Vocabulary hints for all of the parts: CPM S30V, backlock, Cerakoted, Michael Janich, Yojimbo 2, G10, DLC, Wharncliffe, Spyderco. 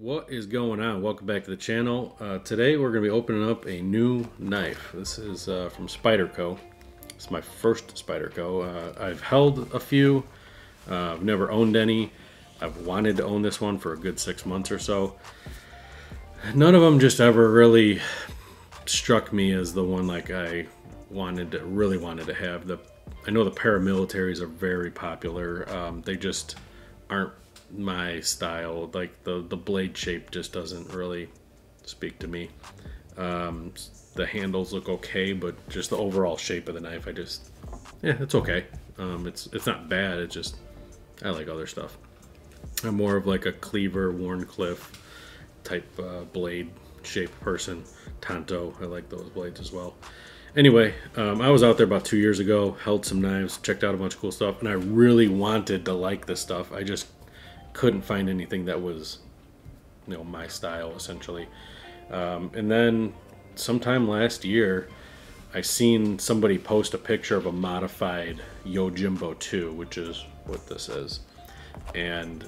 What is going on? Welcome back to the channel. Today we're going to be opening up a new knife. This is from Spyderco. It's my first Spyderco. I've held a few. I've never owned any. I've wanted to own this one for a good 6 months or so. None of them just ever really struck me as the one like I really wanted to have. I know the paramilitaries are very popular. They just aren't my style. Like the blade shape just doesn't really speak to me. The handles look okay, but just the overall shape of the knife, yeah, it's okay. It's not bad. It's just I like other stuff. I'm more of like a cleaver, Wharncliffe type blade shape person. Tonto, I like those blades as well. Anyway, I was out there about 2 years ago, held some knives, checked out a bunch of cool stuff, and I really wanted to like this stuff. I just couldn't find anything that was, you know, my style essentially. And then sometime last year, I seen somebody post a picture of a modified Yojimbo 2, which is what this is. And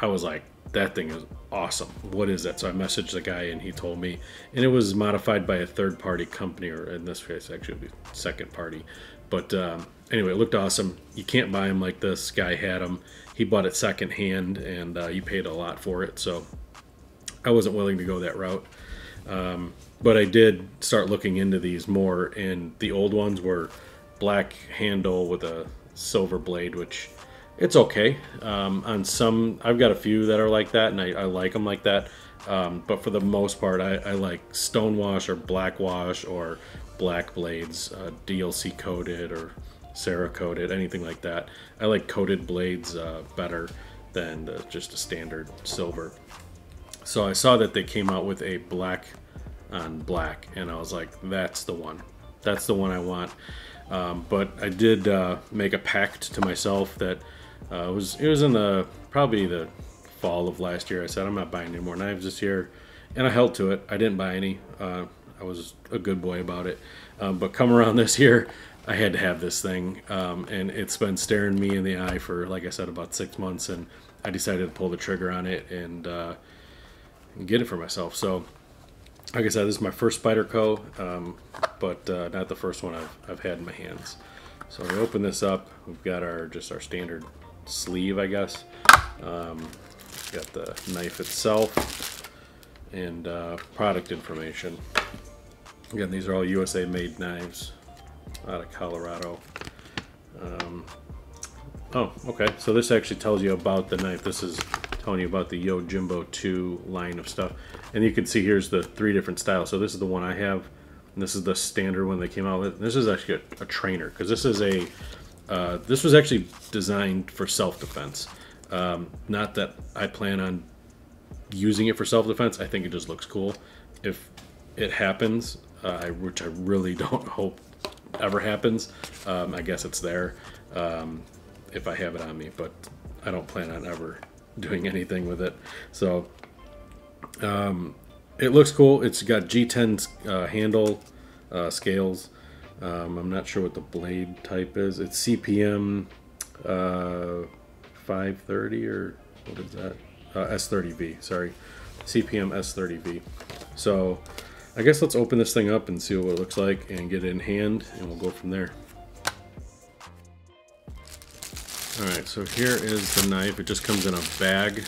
I was like, that thing is awesome. What is that? So I messaged the guy and he told me, and it was modified by a third party company, or in this case, actually it'd be second party. But anyway, it looked awesome. You can't buy them like this. Guy had them. He bought it secondhand, and you paid a lot for it. So I wasn't willing to go that route. But I did start looking into these more, and the old ones were black handle with a silver blade, which it's okay. On some, I've got a few that are like that, and I like them like that. But for the most part, I like stonewash or black wash or black blades, DLC coated or Cerakoted, anything like that. I like coated blades better than just a standard silver. So I saw that they came out with a black on black, and I was like, that's the one. That's the one I want. But I did make a pact to myself that it was in the probably the fall of last year. I said I'm not buying any more knives this year, and I held to it. I didn't buy any. I was a good boy about it. But come around this year, I had to have this thing, and it's been staring me in the eye for, like I said, about 6 months, and I decided to pull the trigger on it and get it for myself. So, like I said, this is my first Spyderco, but not the first one I've had in my hands. So we open this up. We've got our standard sleeve, I guess. Got the knife itself and product information. Again, these are all USA made knives out of Colorado. Oh, okay, so this actually tells you about the knife. This is telling you about the Yojimbo 2 line of stuff, and you can see here's the three different styles. So this is the one I have, and this is the standard one they came out with. And this is actually a trainer, because this is a this was actually designed for self-defense. Not that I plan on using it for self-defense. I think it just looks cool if it happens, which I really don't hope ever happens. I guess it's there if I have it on me, but I don't plan on ever doing anything with it. So it looks cool. It's got G10 handle scales. I'm not sure what the blade type is. It's CPM 530, or what is that? S30V, sorry. CPM S30V. So I guess let's open this thing up and see what it looks like and get it in hand, and we'll go from there. All right, so here is the knife. It just comes in a bag.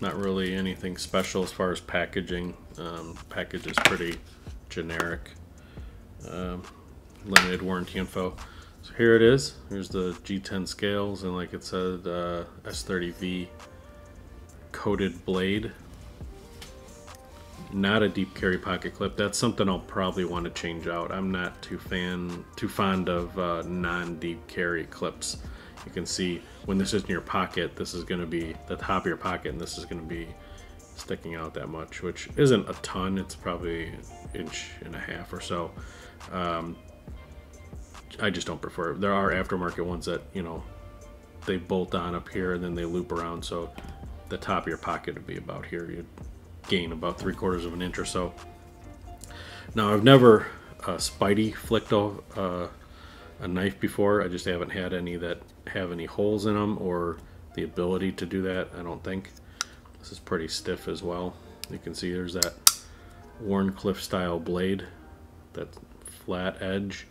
Not really anything special as far as packaging. Package is pretty generic. Limited warranty info. So here it is. Here's the G10 scales, and like it said, S30V coated blade. Not a deep carry pocket clip. That's something I'll probably want to change out. I'm not too fond of non-deep carry clips. You can see when this is in your pocket, this is going to be the top of your pocket, and this is going to be sticking out that much, which isn't a ton. It's probably an inch and a half or so. I just don't prefer it. There are aftermarket ones that, you know, they bolt on up here and then they loop around, so the top of your pocket would be about here. You'd gain about 3/4 of an inch or so. Now, I've never Spidey flicked off a knife before. I just haven't had any that have any holes in them or the ability to do that, I don't think. This is pretty stiff as well. You can see there's that Wharncliffe style blade, that flat edge,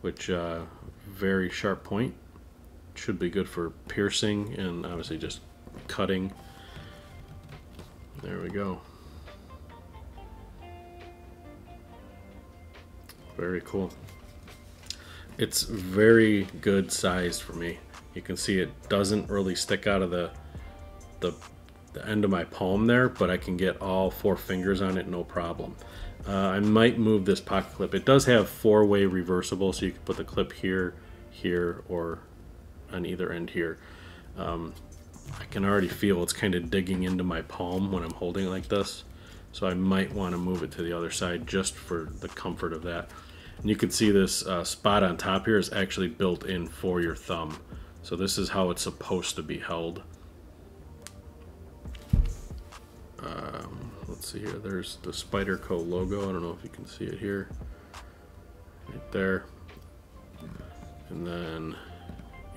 which very sharp point, should be good for piercing and obviously just cutting. There we go. Very cool. It's very good size for me. You can see it doesn't really stick out of the end of my palm there, but I can get all four fingers on it, no problem. I might move this pocket clip. It does have four-way reversible, so you can put the clip here, here, or on either end here. I can already feel it's kind of digging into my palm when I'm holding it like this, so I might want to move it to the other side just for the comfort of that. And you can see this spot on top here is actually built in for your thumb. So this is how it's supposed to be held. Let's see here, there's the Spyderco logo. I don't know if you can see it here, right there. And then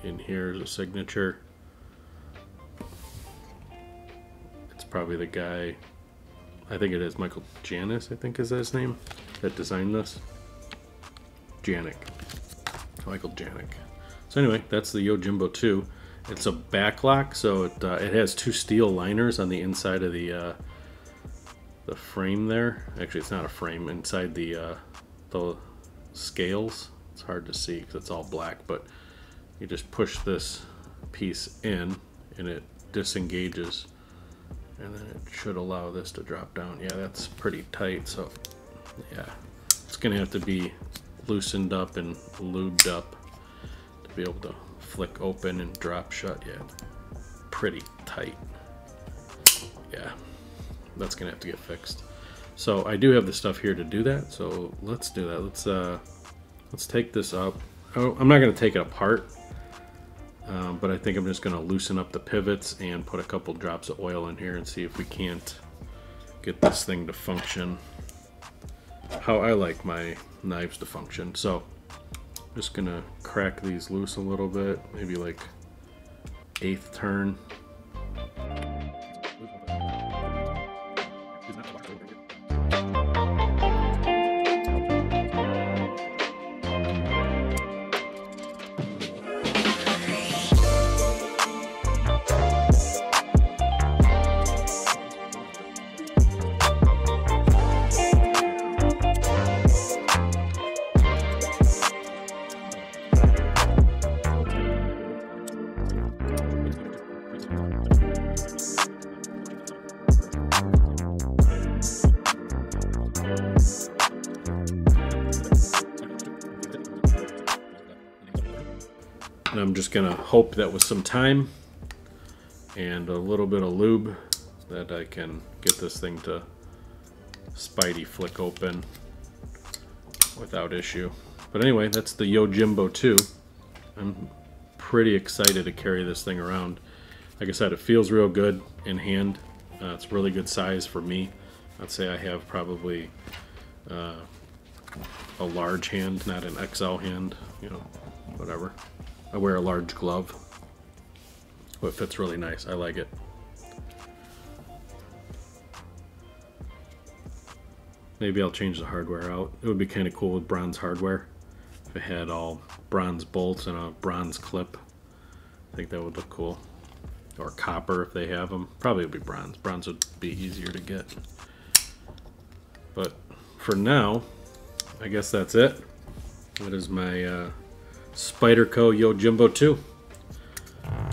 in here is a signature. It's probably the guy, I think it is Michael Janich, I think is his name, that designed this. Michael Janich. So anyway, that's the Yojimbo 2. It's a backlock, so it has two steel liners on the inside of the frame there. Actually, it's not a frame, inside the scales. It's hard to see because it's all black, but you just push this piece in and it disengages, and then it should allow this to drop down. Yeah, that's pretty tight, so yeah, it's gonna have to be loosened up and lubed up to be able to flick open and drop shut. Yeah, pretty tight. Yeah, that's gonna have to get fixed. So I do have the stuff here to do that, so let's do that. Let's take this up. I'm not gonna take it apart, but I think I'm just gonna loosen up the pivots and put a couple drops of oil in here and see if we can't get this thing to function how I like my knives to function. So just gonna crack these loose a little bit, maybe like 1/8 turn. And I'm just gonna hope that with some time and a little bit of lube that I can get this thing to Spidey flick open without issue. But anyway, that's the Yojimbo 2. I'm pretty excited to carry this thing around. Like I said, it feels real good in hand. It's really good size for me. I'd say I have probably a large hand, not an XL hand, you know, whatever. I wear a large glove, but it fits really nice. I like it. Maybe I'll change the hardware out. It would be kind of cool with bronze hardware. If it had all bronze bolts and a bronze clip, I think that would look cool. Or copper if they have them. Probably would be bronze. Bronze would be easier to get. But for now, I guess that's it. That is my Spyderco Yojimbo 2.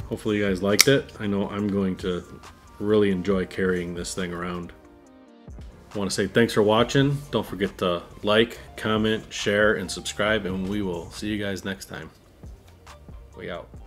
Hopefully you guys liked it. I know I'm going to really enjoy carrying this thing around. I want to say thanks for watching. Don't forget to like, comment, share, and subscribe, and we will see you guys next time. We out.